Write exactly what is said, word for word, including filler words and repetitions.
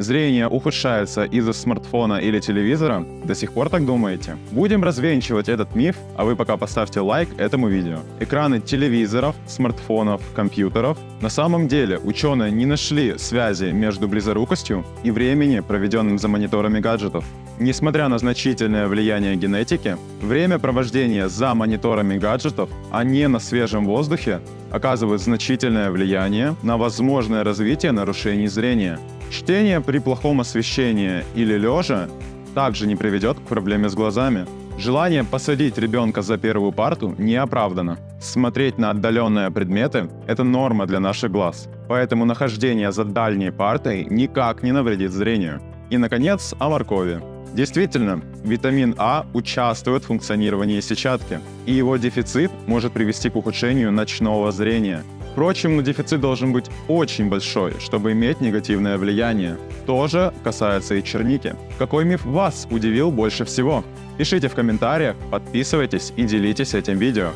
Зрение ухудшается из-за смартфона или телевизора? До сих пор так думаете? Будем развенчивать этот миф, а вы пока поставьте лайк этому видео. Экраны телевизоров, смартфонов, компьютеров. На самом деле ученые не нашли связи между близорукостью и времени, проведенным за мониторами гаджетов. Несмотря на значительное влияние генетики, время провождения за мониторами гаджетов, а не на свежем воздухе, оказывает значительное влияние на возможное развитие нарушений зрения. Чтение при плохом освещении или лежа также не приведет к проблеме с глазами. Желание посадить ребенка за первую парту не оправдано. Смотреть на отдаленные предметы – это норма для наших глаз, поэтому нахождение за дальней партой никак не навредит зрению. И, наконец, о моркови. Действительно, витамин А участвует в функционировании сетчатки, и его дефицит может привести к ухудшению ночного зрения. Впрочем, но дефицит должен быть очень большой, чтобы иметь негативное влияние. То же касается и черники. Какой миф вас удивил больше всего? Пишите в комментариях, подписывайтесь и делитесь этим видео.